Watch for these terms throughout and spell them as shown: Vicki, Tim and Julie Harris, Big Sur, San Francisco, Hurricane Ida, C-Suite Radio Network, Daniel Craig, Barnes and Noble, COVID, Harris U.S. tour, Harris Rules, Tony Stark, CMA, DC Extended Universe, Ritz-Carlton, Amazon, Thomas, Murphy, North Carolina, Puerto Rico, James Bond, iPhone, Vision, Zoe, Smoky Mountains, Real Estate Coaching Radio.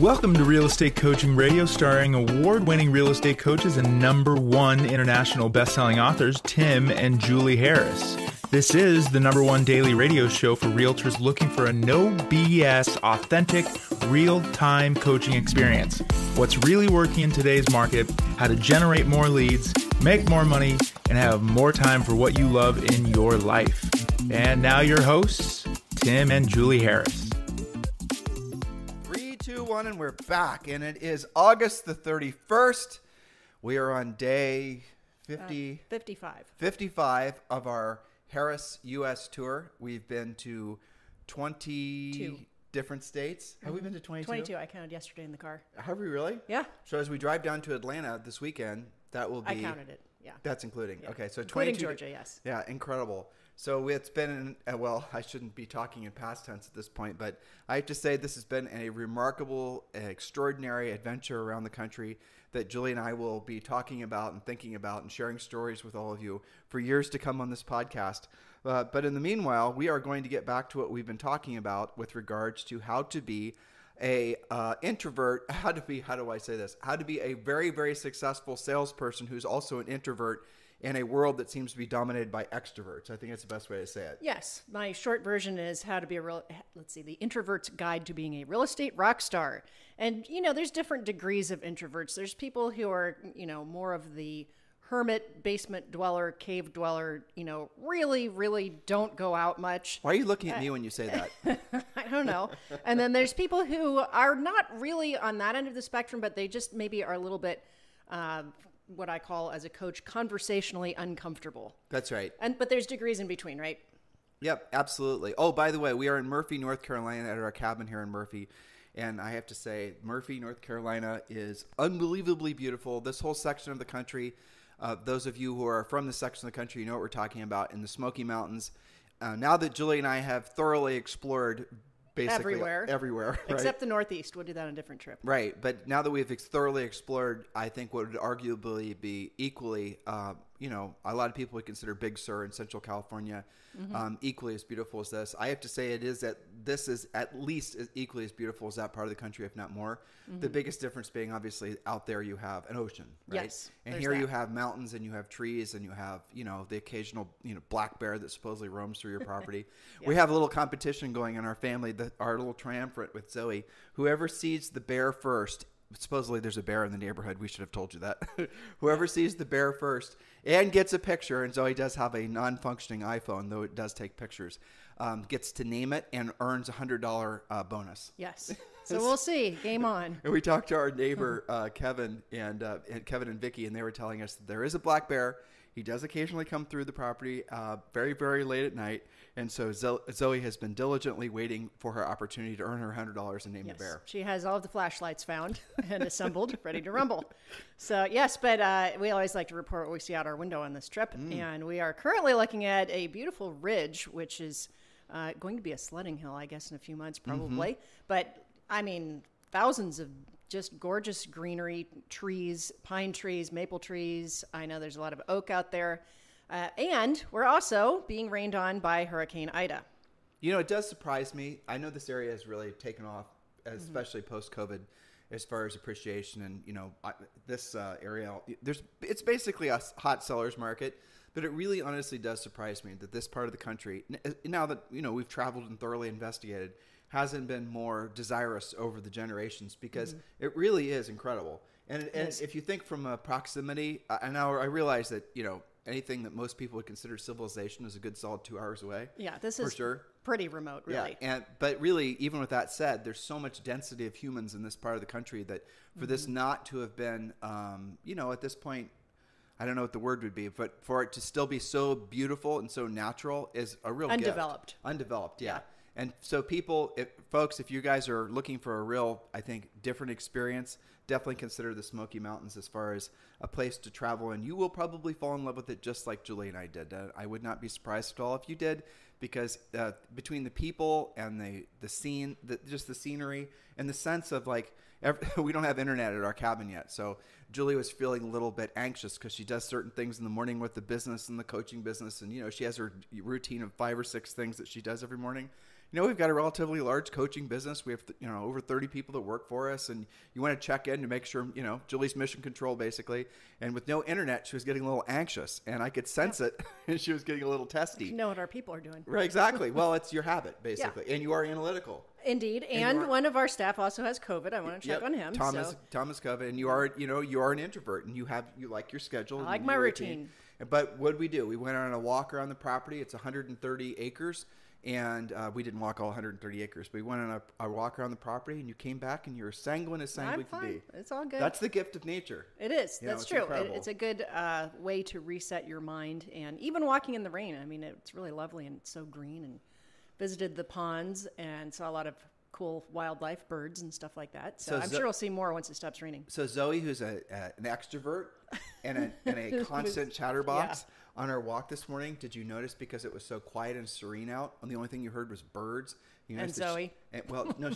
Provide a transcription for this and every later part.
Welcome to Real Estate Coaching Radio, starring award-winning real estate coaches and #1 international best-selling authors, Tim and Julie Harris. This is the #1 daily radio show for realtors looking for a no BS, authentic, real-time coaching experience. What's really working in today's market, how to generate more leads, make more money, and have more time for what you love in your life. And now your hosts, Tim and Julie Harris. 3, 2, 1, and we're back. And it is August the 31st. We are on day 55 of our Harris U.S. tour. We've been to 22 different states. Have we been to 22? 22. I counted yesterday in the car. Have we really? Yeah. So as we drive down to Atlanta this weekend, that will be... I counted it. Yeah. That's including. Yeah. Okay. So including 22. Georgia, yes. Yeah. Incredible. So it's been, well, I shouldn't be talking in past tense at this point, but I have to say this has been a remarkable, extraordinary adventure around the country that Julie and I will be talking about and thinking about and sharing stories with all of you for years to come on this podcast. But in the meanwhile, we are going to get back to what we've been talking about with regards to how to be a introvert, how to be a very, very successful salesperson who's also an introvert in a world that seems to be dominated by extroverts. I think that's the best way to say it. Yes. My short version is how to be a real, let's see, the introvert's guide to being a real estate rock star. And, you know, there's different degrees of introverts. There's people who are, you know, more of the hermit, basement dweller, cave dweller, you know, really, really don't go out much. Why are you looking at me when you say that? I don't know. And then there's people who are not really on that end of the spectrum, but they just maybe are a little bit, what I call as a coach, conversationally uncomfortable. That's right. But there's degrees in between, right? Yep, absolutely. Oh, by the way, we are in Murphy, North Carolina at our cabin here in Murphy. And I have to say, Murphy, North Carolina is unbelievably beautiful. This whole section of the country, those of you who are from this section of the country, you know what we're talking about, in the Smoky Mountains. Now that Julie and I have thoroughly explored basically everywhere, right? Except the Northeast. We'll do that on a different trip. Right. But now that we've thoroughly explored, I think what would arguably be equally, you know, a lot of people would consider Big Sur in Central California equally as beautiful as this. I have to say this is at least as equally as beautiful as that part of the country, if not more. The biggest difference being obviously out there you have an ocean, right? Yes, and here you have mountains and you have trees and you have, you know, the occasional, you know, black bear that supposedly roams through your property. Yeah. We have a little competition going in our family, our little triumvirate with Zoe. Whoever sees the bear first, supposedly there's a bear in the neighborhood. We should have told you that. Whoever sees the bear first and gets a picture, and Zoe does have a non-functioning iPhone, though it does take pictures, gets to name it and earns $100 bonus. Yes. So we'll see. Game on. And we talked to our neighbor, Kevin, and Kevin and Vicki, and they were telling us that there is a black bear. He does occasionally come through the property very, very late at night. And so Zoe has been diligently waiting for her opportunity to earn her $100 and name the bear. She has all of the flashlights found and assembled, ready to rumble. So, yes, but we always like to report what we see out our window on this trip. And we are currently looking at a beautiful ridge, which is going to be a sledding hill, I guess, in a few months probably. But, I mean, thousands of just gorgeous greenery, trees, pine trees, maple trees. I know there's a lot of oak out there. And we're also being rained on by Hurricane Ida. You know, it does surprise me. I know this area has really taken off, especially post-COVID, as far as appreciation. And, you know, this area, it's basically a hot seller's market. But it really honestly does surprise me that this part of the country, now that, you know, we've traveled and thoroughly investigated, hasn't been more desirous over the generations, because it really is incredible. And if you think from a proximity, and now I realize that, you know, anything that most people would consider civilization is a good solid 2 hours away. Yeah, this is pretty remote, really. Yeah, but really, even with that said, there's so much density of humans in this part of the country that for this not to have been, you know, at this point, I don't know what the word would be, but for it to still be so beautiful and so natural is a real undeveloped gift. Undeveloped, yeah. And so people, folks, if you guys are looking for a real, I think, different experience, definitely consider the Smoky Mountains as far as a place to travel. And you will probably fall in love with it just like Julie and I did. I would not be surprised at all if you did, because between the people and the scene, just the scenery and the sense of like, we don't have internet at our cabin yet. So Julie was feeling a little bit anxious because she does certain things in the morning with the business and the coaching business. And, you know, she has her routine of 5 or 6 things that she does every morning. you know, we've got a relatively large coaching business. We have, you know, over 30 people that work for us, and you want to check in to make sure, you know, Julie's mission control basically. And with no internet, she was getting a little anxious, and I could sense it, and she was getting a little testy. You know what our people are doing. Right, exactly. Well, it's your habit basically, and you are analytical. Indeed. And one of our staff also has COVID. I want to check on him. Thomas COVID. And you are, you know, you are an introvert, and you have, you like your schedule. I like my routine. But what did we do? We went on a walk around the property. It's 130 acres. And we didn't walk all 130 acres. But we went on a walk around the property, and you came back, and you were sanguine as sanguine could be. It's all good. That's the gift of nature. It is. That's true. It's a good way to reset your mind. And even walking in the rain, I mean, it's really lovely, and it's so green. And visited the ponds and saw a lot of cool wildlife, birds and stuff like that. So I'm sure we'll see more once it stops raining. So Zoe, who's an extrovert and a constant chatterbox, on our walk this morning, did you notice, because it was so quiet and serene out, and the only thing you heard was birds? You and Zoe.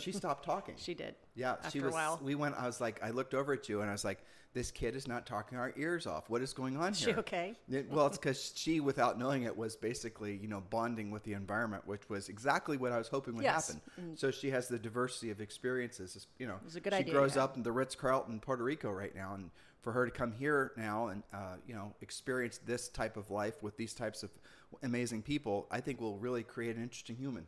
She stopped talking. She did. Yeah. After a while. I was like, I looked over at you, and I was like, this kid is not talking our ears off. What is going on here? Is she okay? Well, it's because she, without knowing it, was basically, you know, bonding with the environment, which was exactly what I was hoping would happen. Mm-hmm. So she has the diversity of experiences. You know, it was a good idea. She grows up in the Ritz-Carlton, Puerto Rico right now, and for her to come here now and, you know, experience this type of life with these types of amazing people, I think will really create an interesting human.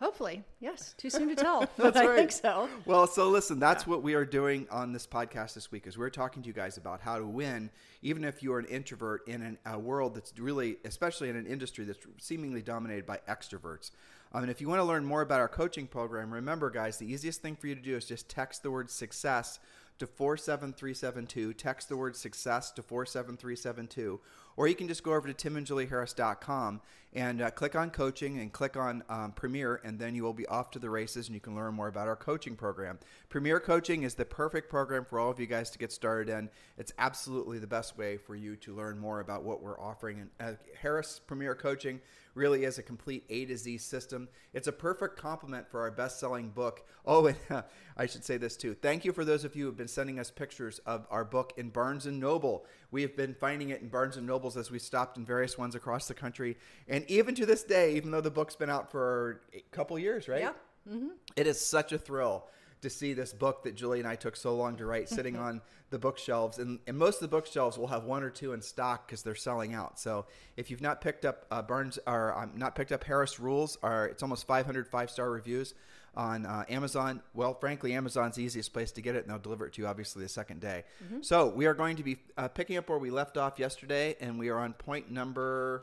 Hopefully. Yes. Too soon to tell. But right. I think so. Well, so listen, that's what we are doing on this podcast this week, is we're talking to you guys about how to win, even if you're an introvert in a world that's really, especially in an industry that's seemingly dominated by extroverts. And if you want to learn more about our coaching program, remember, guys, the easiest thing for you to do is just text the word success to 47372, text the word success to 47372, or you can just go over to timandjulieharris.com and click on coaching and click on Premier, and then you will be off to the races, and you can learn more about our coaching program. Premier Coaching is the perfect program for all of you guys to get started in. It's absolutely the best way for you to learn more about what we're offering. And Harris Premier Coaching really is a complete A to Z system. It's a perfect complement for our best-selling book. Oh, and I should say this too. Thank you for those of you who have been sending us pictures of our book in Barnes and Noble. We have been finding it in Barnes and Nobles as we stopped in various ones across the country. And even to this day, even though the book's been out for a couple years, right? Yeah. Mm-hmm. It is such a thrill to see this book that Julie and I took so long to write sitting on the bookshelves. And most of the bookshelves will have one or two in stock because they're selling out. So if you've not picked up Harris Rules, it's almost 500 five-star reviews on Amazon. Well, frankly, Amazon's the easiest place to get it, and they'll deliver it to you, obviously, the second day. Mm-hmm. So we are going to be picking up where we left off yesterday, and we are on point number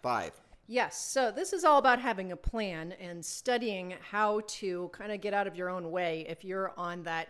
five. Yes. So this is all about having a plan and studying how to kind of get out of your own way if you're on that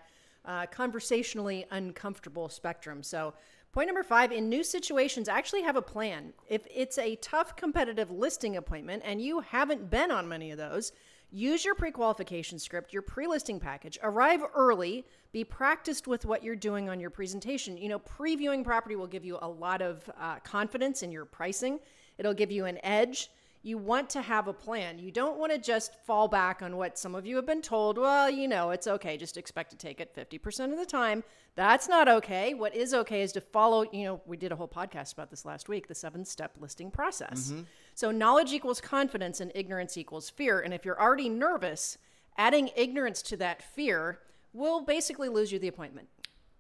conversationally uncomfortable spectrum. So point number 5, in new situations, actually have a plan. If it's a tough competitive listing appointment and you haven't been on many of those, use your pre-qualification script, your pre-listing package, arrive early, be practiced with what you're doing on your presentation. You know, previewing property will give you a lot of confidence in your pricing. It'll give you an edge. You want to have a plan. You don't want to just fall back on what some of you have been told. Well, you know, it's okay. Just expect to take it 50% of the time. That's not okay. What is okay is to follow, you know, we did a whole podcast about this last week, the 7-step listing process. Mm-hmm. So knowledge equals confidence and ignorance equals fear. And if you're already nervous, adding ignorance to that fear will basically lose you the appointment.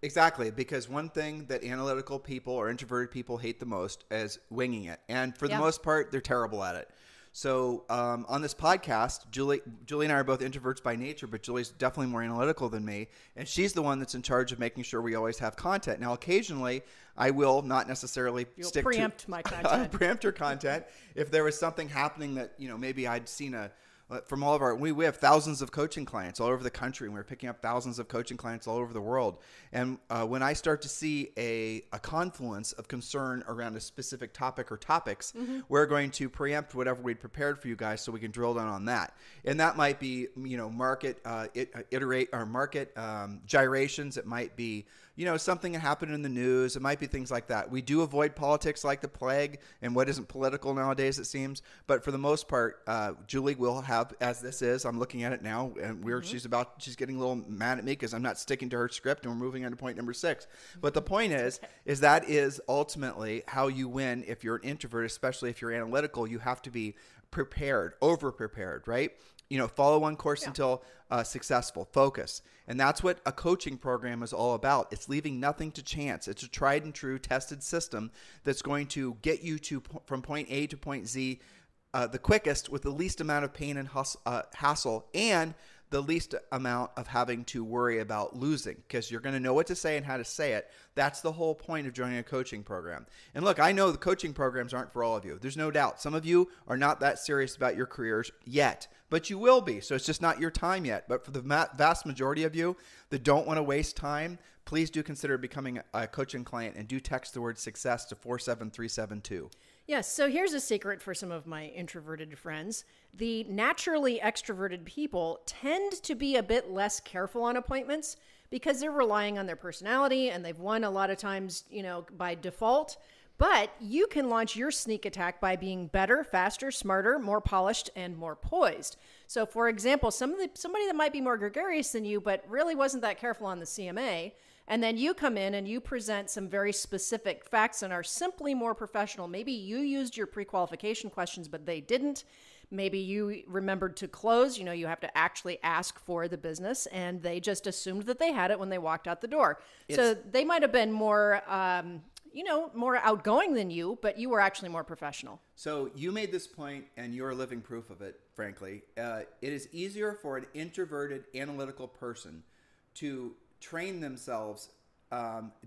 Exactly, because one thing that analytical people or introverted people hate the most is winging it. And for the most part, they're terrible at it. So on this podcast, Julie and I are both introverts by nature, but Julie's definitely more analytical than me. And she's the one that's in charge of making sure we always have content. Now, occasionally, I will not necessarily preempt my content. I'll preempt your content. If there was something happening that, you know, maybe I'd seen we have thousands of coaching clients all over the country, and we're picking up thousands of coaching clients all over the world. And when I start to see a confluence of concern around a specific topic or topics, we're going to preempt whatever we'd prepared for you guys so we can drill down on that. And that might be, you know, market gyrations. It might be, you know, something that happened in the news. It might be things like that. We do avoid politics like the plague and what isn't political nowadays, it seems. But for the most part, Julie will have, as this is, I'm looking at it now, and she's getting a little mad at me because I'm not sticking to her script, and we're moving on to point number 6. But the point is that is ultimately how you win if you're an introvert, especially if you're analytical. You have to be prepared, over prepared, right? You know, follow one course until successful. Focus. And that's what a coaching program is all about. It's leaving nothing to chance. It's a tried and true tested system that's going to get you to from point A to point Z the quickest with the least amount of pain and hassle and the least amount of having to worry about losing, because you're going to know what to say and how to say it. That's the whole point of joining a coaching program. And look, I know the coaching programs aren't for all of you. There's no doubt. Some of you are not that serious about your careers yet, but you will be. So it's just not your time yet. But for the vast majority of you that don't want to waste time, please do consider becoming a coaching client and do text the word success to 47372. Yes. So here's a secret for some of my introverted friends. The naturally extroverted people tend to be a bit less careful on appointments because they're relying on their personality and they've won a lot of times, you know, by default. But you can launch your sneak attack by being better, faster, smarter, more polished, and more poised. So for example, somebody that might be more gregarious than you, but really wasn't that careful on the CMA, and then you come in and you present some very specific facts and are simply more professional. Maybe you used your pre-qualification questions, but they didn't. Maybe you remembered to close. You know, you have to actually ask for the business, and they just assumed that they had it when they walked out the door. Yes. So they might have been more, you know, more outgoing than you, but you were actually more professional. So you made this point, and you're living proof of it, frankly. It is easier for an introverted, analytical person to train themselves,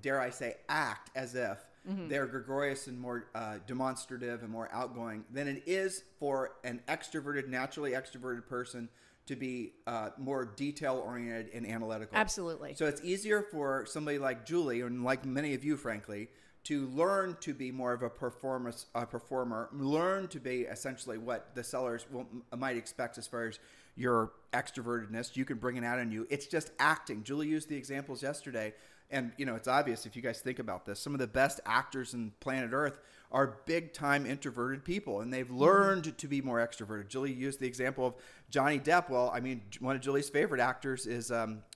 dare I say, act as if they're gregarious and more demonstrative and more outgoing than it is for an extroverted, naturally extroverted person to be more detail-oriented and analytical. Absolutely. So it's easier for somebody like Julie, and like many of you, frankly, to learn to be more of a performer, learn to be essentially what the sellers might expect as far as your extrovertedness. You can bring it out in you. It's just acting. Julie used the examples yesterday, and you know, it's obvious if you guys think about this. Some of the best actors in planet Earth are big time introverted people, and they've learned to be more extroverted. Julie used the example of Johnny Depp. Well, I mean, one of Julie's favorite actors is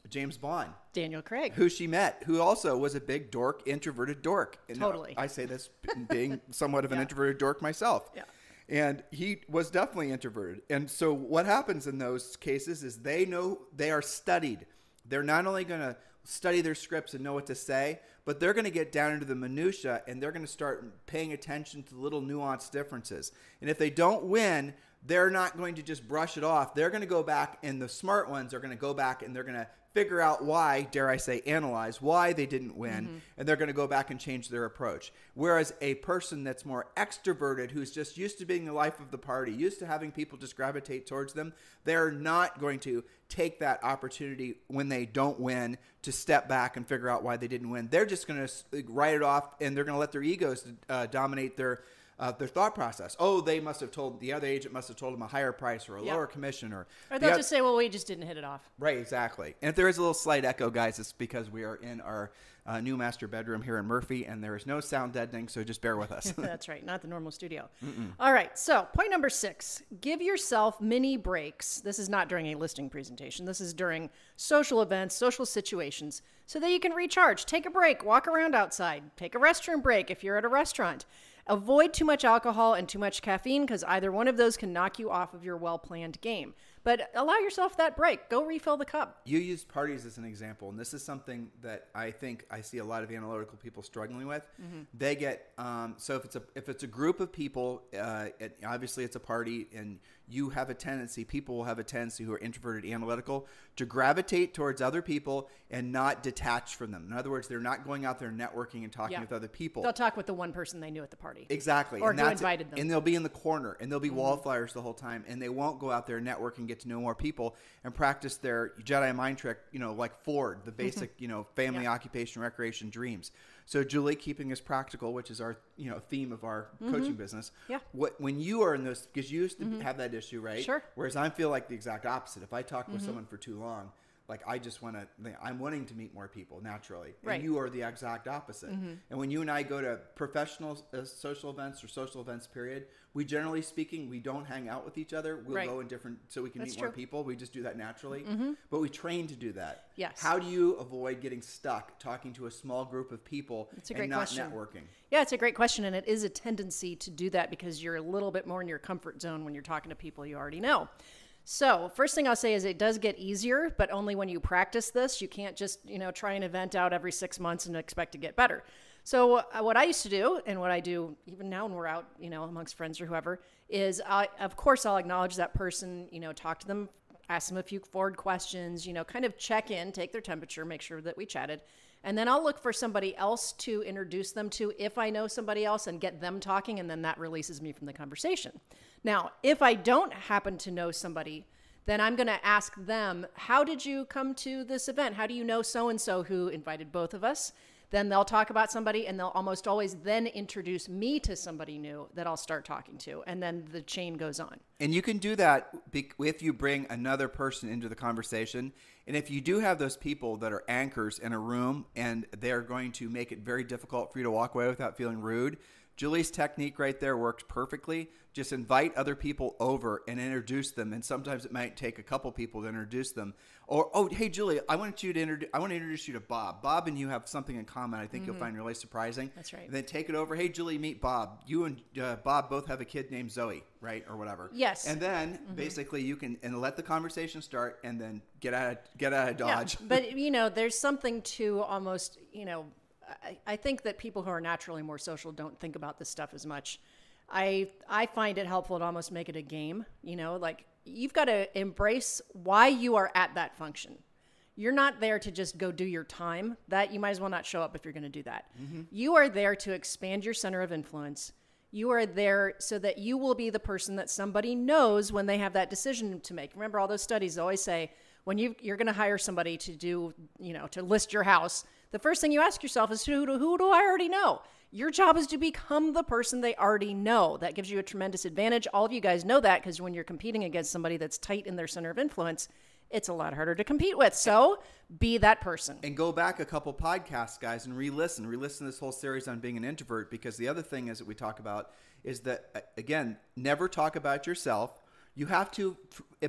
James Bond. Daniel Craig. Who she met, who also was a big dork, introverted dork. And totally. I say this being somewhat of an introverted dork myself. Yeah. And he was definitely introverted. And so what happens in those cases is they know they are studied. They're not only going to study their scripts and know what to say, but they're going to get down into the minutia, and they're going to start paying attention to little nuanced differences. And if they don't win, they're not going to just brush it off. They're going to go back, and the smart ones are going to go back and they're going to figure out why, dare I say, analyze why they didn't win. And they're going to go back and change their approach. Whereas a person that's more extroverted, who's just used to being the life of the party, used to having people just gravitate towards them, they're not going to take that opportunity when they don't win to step back and figure out why they didn't win. They're just going to write it off, and they're going to let their egos dominate their thought process. Oh, they must have told, the other agent must have told them a higher price or a lower commission. Or they'll just say, well, we just didn't hit it off. Right, exactly. And if there is a little slight echo, guys, it's because we are in our new master bedroom here in Murphy, and there is no sound deadening, so just bear with us. That's right, not the normal studio. All right, so point number 6, give yourself mini breaks. This is not during a listing presentation. This is during social events, social situations, so that you can recharge. Take a break, walk around outside, take a restroom break if you're at a restaurant. Avoid too much alcohol and too much caffeine, because either one of those can knock you off of your well-planned game. But allow yourself that break. Go refill the cup. You used parties as an example, and this is something that I think I see a lot of analytical people struggling with. They get so if it's a group of people, obviously it's a party, and you have a tendency, people will have a tendency who are introverted, analytical, to gravitate towards other people and not detach from them. In other words, they're not going out there networking and talking with other people. They'll talk with the one person they knew at the party. Exactly. Or who invited them. And they'll be in the corner, and they'll be wallflowers the whole time, and they won't go out there networking, get to know more people, and practice their Jedi mind trick, you know, like Ford, the basic, you know, family, occupation, recreation, dreams. So Julie, keeping us practical, which is our, you know, theme of our coaching business. Yeah. When you are in those, because you used to have that issue, right? Sure. Whereas I feel like the exact opposite. If I talk with someone for too long, like I'm wanting to meet more people naturally. Right. And you are the exact opposite. And when you and I go to professional social events or social events period, we generally speaking, we don't hang out with each other. We'll go in different, so we can meet more people. We just do that naturally. But we train to do that. Yes. How do you avoid getting stuck talking to a small group of people and not networking? Yeah, it's a great question. And it is a tendency to do that because you're a little bit more in your comfort zone when you're talking to people you already know. So first thing I'll say is it does get easier, but only when you practice this. You can't just, you know, try an event out every 6 months and expect to get better. So what I used to do, and what I do even now when we're out, you know, amongst friends or whoever, is I'll acknowledge that person, you know, talk to them, ask them a few forward questions, you know, kind of check in, take their temperature, make sure that we chatted. And then I'll look for somebody else to introduce them to if I know somebody else and get them talking, and then that releases me from the conversation. Now, if I don't happen to know somebody, then I'm going to ask them, how did you come to this event? How do you know so-and-so who invited both of us? Then they'll talk about somebody, and they'll almost always then introduce me to somebody new that I'll start talking to. And then the chain goes on. And you can do that if you bring another person into the conversation. And if you do have those people that are anchors in a room and they're going to make it very difficult for you to walk away without feeling rude, Julie's technique right there works perfectly. Just invite other people over and introduce them. And sometimes it might take a couple people to introduce them. Or, oh, hey, Julie, I want to introduce you to Bob. Bob and you have something in common I think you'll find really surprising. That's right. And then take it over. Hey, Julie, meet Bob. You and Bob both have a kid named Zoe, right? Or whatever. Yes. And then basically you can let the conversation start and then get out of Dodge. Yeah. But, you know, there's something to almost, you know, I think that people who are naturally more social don't think about this stuff as much. I find it helpful to almost make it a game, you know, like you've got to embrace why you are at that function. You're not there to just go do your time. That you might as well not show up if you're going to do that. You are there to expand your center of influence. You are there so that you will be the person that somebody knows when they have that decision to make. Remember, all those studies always say when you're going to hire somebody to do, you know, to list your house, the first thing you ask yourself is, who do I already know? Your job is to become the person they already know. That gives you a tremendous advantage. All of you guys know that because when you're competing against somebody that's tight in their center of influence, it's a lot harder to compete with. So be that person. And go back a couple podcasts, guys, and re-listen to this whole series on being an introvert, because the other thing is that we talk about is that, again, never talk about yourself. You have to,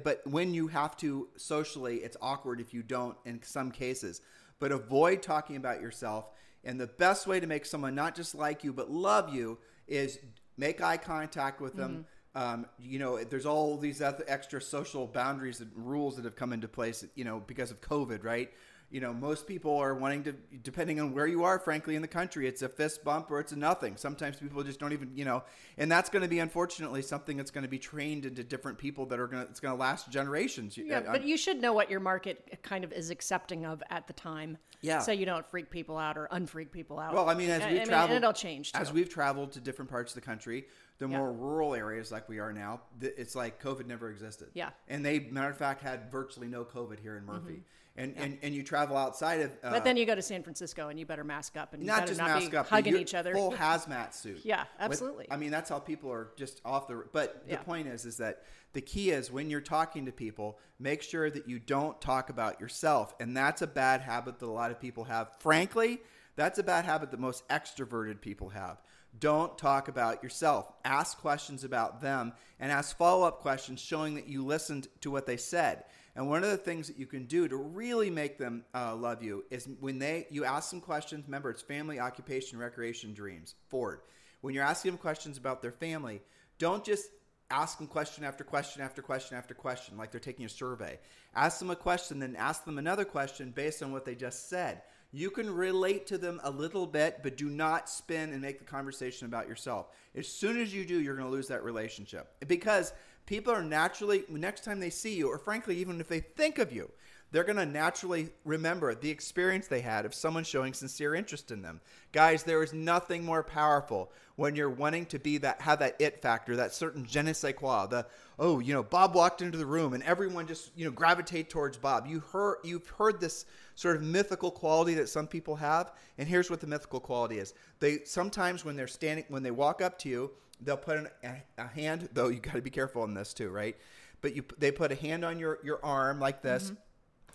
but when you have to socially, it's awkward if you don't in some cases. But avoid talking about yourself. And the best way to make someone not just like you, but love you is make eye contact with them. You know, there's all these extra social boundaries and rules that have come into place, you know, because of COVID, right? You know, most people are wanting to, depending on where you are, frankly, in the country, it's a fist bump or it's a nothing. Sometimes people just don't even, you know, and that's going to be, unfortunately, something that's going to be trained into different people that are going to, it's going to last generations. Yeah, but you should know what your market kind of is accepting of at the time. Yeah. So you don't freak people out or unfreak people out. Well, I mean, as we've traveled, it'll change too. As we've traveled to different parts of the country, the more rural areas like we are now, it's like COVID never existed. Yeah. And they, matter of fact, had virtually no COVID here in Murphy. And you travel outside of... but then you go to San Francisco and you better mask up. And you not just not mask up. Hugging each other. Full hazmat suit. Yeah, absolutely. I mean, that's how people are just off the... But the point is that the key is when you're talking to people, make sure that you don't talk about yourself. And that's a bad habit that a lot of people have. Frankly, that's a bad habit that most extroverted people have. Don't talk about yourself. Ask questions about them and ask follow-up questions showing that you listened to what they said. And one of the things that you can do to really make them love you is when you ask them questions. Remember, it's family, occupation, recreation, dreams. Forward. When you're asking them questions about their family, don't just ask them question after question after question after question like they're taking a survey. Ask them a question, then ask them another question based on what they just said. You can relate to them a little bit, but do not spin and make the conversation about yourself. As soon as you do, you're going to lose that relationship because people are naturally, next time they see you, or frankly, even if they think of you, they're going to naturally remember the experience they had of someone showing sincere interest in them. Guys, there is nothing more powerful when you're wanting to be have that it factor, that certain je ne sais quoi, oh, you know, Bob walked into the room and everyone just, you know, gravitate towards Bob. You've heard this sort of mythical quality that some people have. And here's what the mythical quality is. Sometimes when they walk up to you, they'll put a hand, though you got to be careful on this too, right? But they put a hand on your arm like this.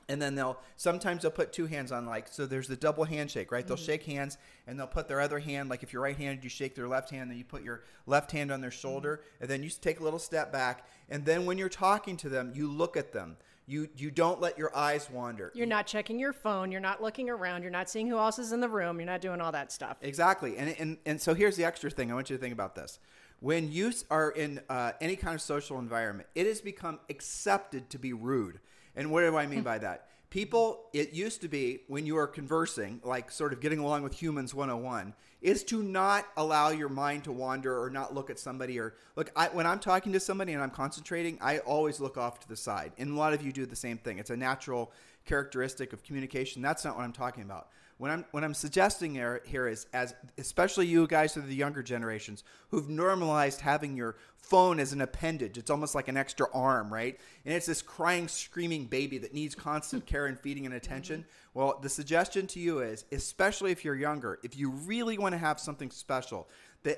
And then sometimes they'll put two hands on, like, so there's the double handshake, right? They'll shake hands and they'll put their other hand, like if you're right-handed, you shake their left hand, then you put your left hand on their shoulder and then you take a little step back. And then when you're talking to them, you look at them. You don't let your eyes wander. You're not checking your phone. You're not looking around. You're not seeing who else is in the room. You're not doing all that stuff. Exactly. And so here's the extra thing. I want you to think about this. When you are in any kind of social environment, it has become accepted to be rude. And what do I mean by that? People, it used to be when you are conversing, like sort of getting along with humans 101, is to not allow your mind to wander or not look at somebody or look. When I'm talking to somebody and I'm concentrating, I always look off to the side. And a lot of you do the same thing. It's a natural characteristic of communication. That's not what I'm talking about. What I'm suggesting here is, as especially you guys who are the younger generations who've normalized having your phone as an appendage. It's almost like an extra arm, right? And it's this crying, screaming baby that needs constant care and feeding and attention. Well, the suggestion to you is, especially if you're younger, if you really want to have something special,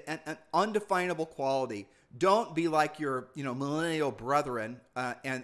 an undefinable quality, don't be like your millennial brethren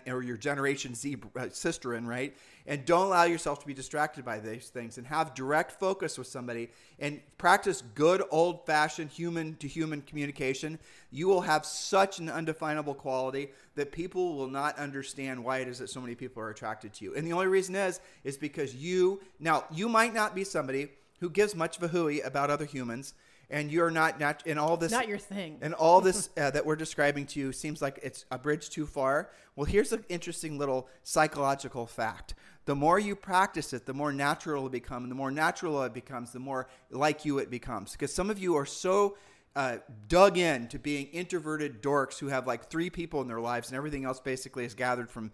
or your Generation Z sisterin, right? And don't allow yourself to be distracted by these things, and have direct focus with somebody and practice good old-fashioned human-to-human communication. You will have such an undefinable quality that people will not understand why it is that so many people are attracted to you. And the only reason is because you might not be somebody who gives much of a hooey about other humans. And you're not in all this. Not your thing. And all this that we're describing to you seems like it's a bridge too far. Well, here's an interesting little psychological fact. The more you practice it, the more natural it becomes. The more natural it becomes, the more like you it becomes. Because some of you are so dug in to being introverted dorks who have like 3 people in their lives and everything else basically is gathered from,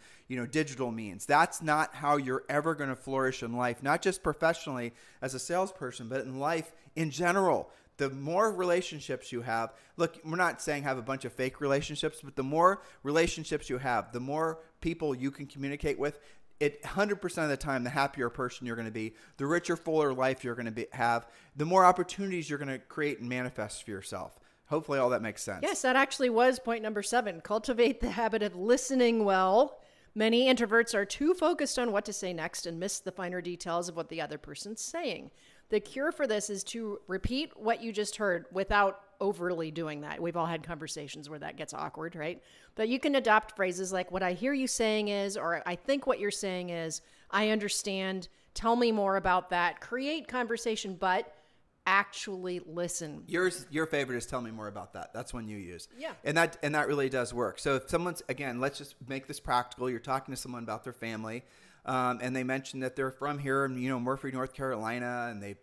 digital means. That's not how you're ever going to flourish in life, not just professionally as a salesperson, but in life in general. The more relationships you have, look, we're not saying have a bunch of fake relationships, but the more relationships you have, the more people you can communicate with, 100% of the time, the happier person you're going to be, the richer, fuller life you're going to have, the more opportunities you're going to create and manifest for yourself. Hopefully all that makes sense. Yes, that actually was point number 7. Cultivate the habit of listening well. Many introverts are too focused on what to say next and miss the finer details of what the other person's saying. The cure for this is to repeat what you just heard without overly doing that. We've all had conversations where that gets awkward, right? But you can adopt phrases like, what I hear you saying is, or I think what you're saying is, I understand, tell me more about that. Create conversation, but actually listen. Your favorite is tell me more about that. That's one you use. Yeah. And that really does work. So if someone's, again, let's just make this practical. You're talking to someone about their family. And they mentioned that they're from here in, Murphy, North Carolina, and they,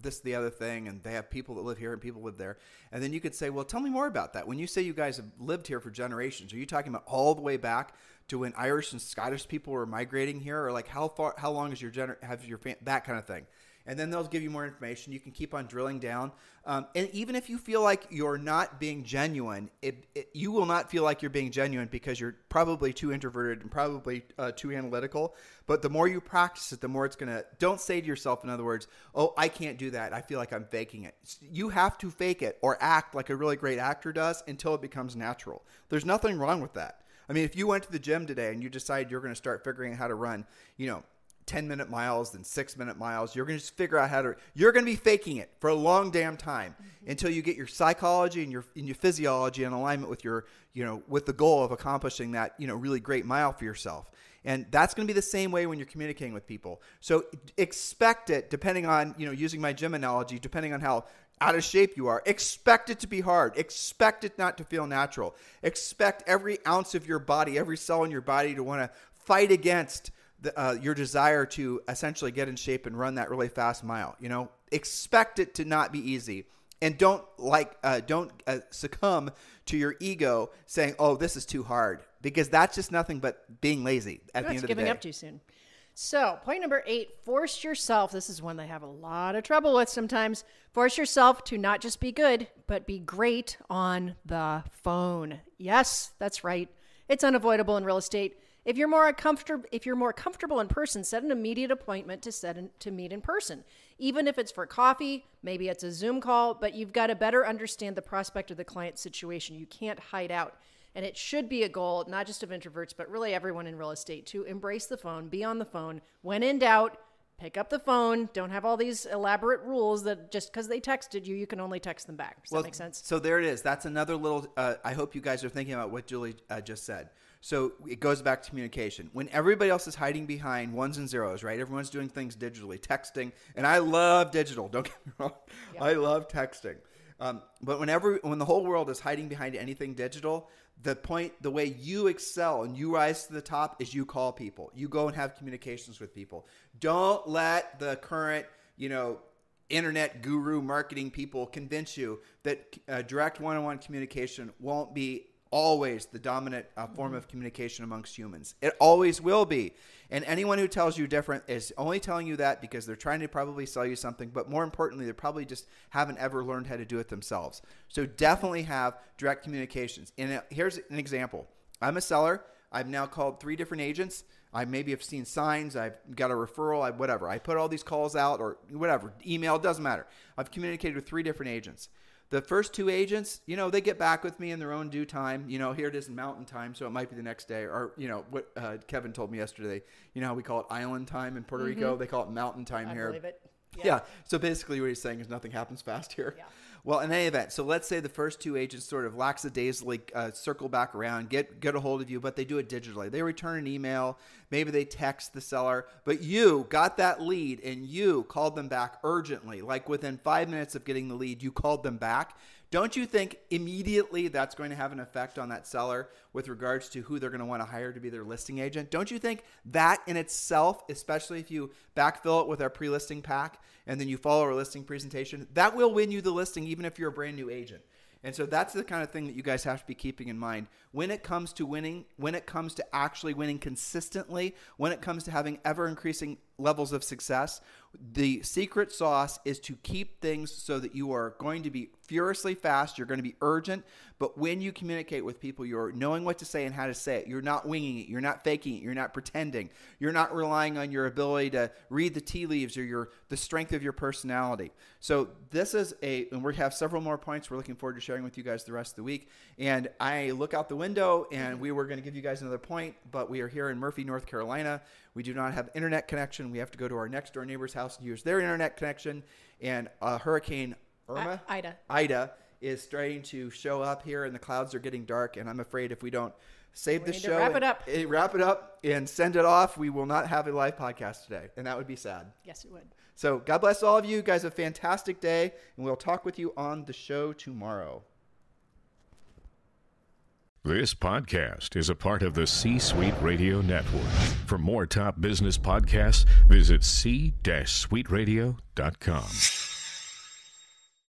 this, the other thing, and they have people that live here and people live there. And then you could say, well, tell me more about that. When you say you guys have lived here for generations, are you talking about all the way back to when Irish and Scottish people were migrating here? Or like how long is your that kind of thing? And then they'll give you more information. You can keep on drilling down. And even if you feel like you're not being genuine, you will not feel like you're being genuine because you're probably too introverted and probably too analytical. But the more you practice it, the more it's going to – don't say to yourself, in other words, oh, I can't do that. I feel like I'm faking it. You have to fake it or act like a really great actor does until it becomes natural. There's nothing wrong with that. I mean, if you went to the gym today and you decide you're going to start figuring out how to run, 10-minute miles, then 6-minute miles. You're going to just figure out you're going to be faking it for a long damn time until you get your psychology and your physiology in alignment with with the goal of accomplishing that, really great mile for yourself. And that's going to be the same way when you're communicating with people. So expect it, depending on, using my gym analogy, depending on how out of shape you are, expect it to be hard. Expect it not to feel natural. Expect every ounce of your body, every cell in your body to want to fight against your desire to essentially get in shape and run that really fast mile. Expect it to not be easy, and don't succumb to your ego saying, "Oh, this is too hard," because that's just nothing but being lazy at the end of the day. Giving up too soon. So, point number 8: force yourself. This is one they have a lot of trouble with sometimes. Force yourself to not just be good, but be great on the phone. Yes, that's right. It's unavoidable in real estate. If you're more comfortable in person, set an immediate appointment to meet in person. Even if it's for coffee, maybe it's a Zoom call, but you've got to better understand the prospect of the client's situation. You can't hide out. And it should be a goal, not just of introverts, but really everyone in real estate, to embrace the phone, be on the phone. When in doubt, pick up the phone. Don't have all these elaborate rules that just because they texted you, you can only text them back. Does that make sense? So there it is. That's another little, I hope you guys are thinking about what Julie just said. So it goes back to communication. When everybody else is hiding behind ones and zeros, right? Everyone's doing things digitally, texting. And I love digital. Don't get me wrong. Yep. I love texting. But when the whole world is hiding behind anything digital, the way you excel and you rise to the top is you call people. You go and have communications with people. Don't let the current, internet guru marketing people convince you that direct one-on-one communication won't be always the dominant form of communication amongst humans. It always will be. And anyone who tells you different is only telling you that because they're trying to probably sell you something, but more importantly, they probably just haven't ever learned how to do it themselves. So definitely have direct communications. And here's an example. I'm a seller. I've now called 3 different agents. I maybe have seen signs. I've got a referral. Whatever. I put all these calls out or whatever. Email, doesn't matter. I've communicated with 3 different agents. The first 2 agents, they get back with me in their own due time. Here it is in mountain time, so it might be the next day. Or, what Kevin told me yesterday, how we call it island time in Puerto Rico? They call it mountain time here. I believe it. Yeah. So basically what he's saying is nothing happens fast here. Yeah. Well, in any event, so let's say the first 2 agents sort of lackadaisically circle back around, get a hold of you, but they do it digitally. They return an email. Maybe they text the seller, but you got that lead and you called them back urgently. Like within 5 minutes of getting the lead, you called them back. Don't you think immediately that's going to have an effect on that seller with regards to who they're going to want to hire to be their listing agent? Don't you think that in itself, especially if you backfill it with our pre-listing pack and then you follow our listing presentation, that will win you the listing even if you're a brand new agent. And so that's the kind of thing that you guys have to be keeping in mind when it comes to winning, when it comes to actually winning consistently, when it comes to having ever-increasing levels of success. The secret sauce is to keep things so that you are going to be furiously fast. You're going to be urgent. But when you communicate with people, you're knowing what to say and how to say it. You're not winging it. You're not faking it. You're not pretending. You're not relying on your ability to read the tea leaves or the strength of your personality. So this is and we have several more points we're looking forward to sharing with you guys the rest of the week. And I look out the window and we were going to give you guys another point, but we are here in Murphy, North Carolina. We do not have internet connection. We have to go to our next door neighbor's house and use their internet connection. And Hurricane Ida is starting to show up here, and the clouds are getting dark. And I'm afraid if we don't save the show, wrap it up, and send it off, we will not have a live podcast today, and that would be sad. Yes, it would. So God bless all of you. You guys have a fantastic day, and we'll talk with you on the show tomorrow. This podcast is a part of the C-Suite Radio Network. For more top business podcasts, visit c-suiteradio.com.